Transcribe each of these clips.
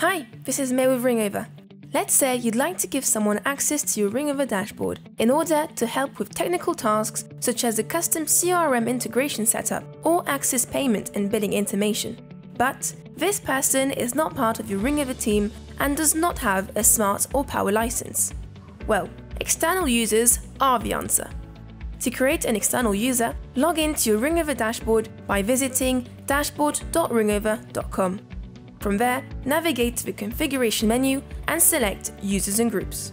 Hi, this is May with Ringover. Let's say you'd like to give someone access to your Ringover dashboard in order to help with technical tasks such as the custom CRM integration setup or access payment and billing information. But this person is not part of your Ringover team and does not have a smart or power license. Well, external users are the answer. To create an external user, log into your Ringover dashboard by visiting dashboard.ringover.com. From there, navigate to the configuration menu and select Users and Groups.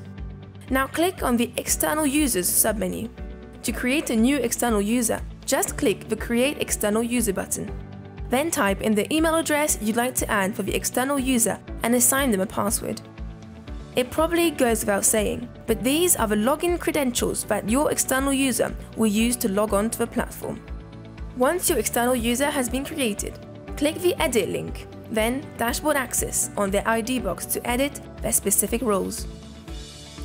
Now click on the External Users submenu. To create a new external user, just click the Create External User button. Then type in the email address you'd like to add for the external user and assign them a password. It probably goes without saying, but these are the login credentials that your external user will use to log on to the platform. Once your external user has been created, click the Edit link, then Dashboard Access on their ID box to edit their specific roles.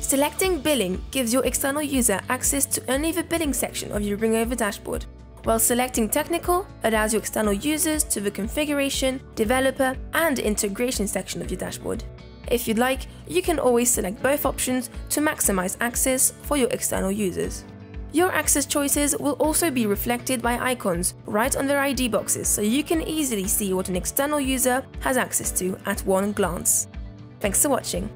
Selecting Billing gives your external user access to only the billing section of your Ringover dashboard, while selecting Technical allows your external users to the configuration, developer, and integration section of your dashboard. If you'd like, you can always select both options to maximize access for your external users. Your access choices will also be reflected by icons right on their ID boxes, so you can easily see what an external user has access to at one glance. Thanks for watching.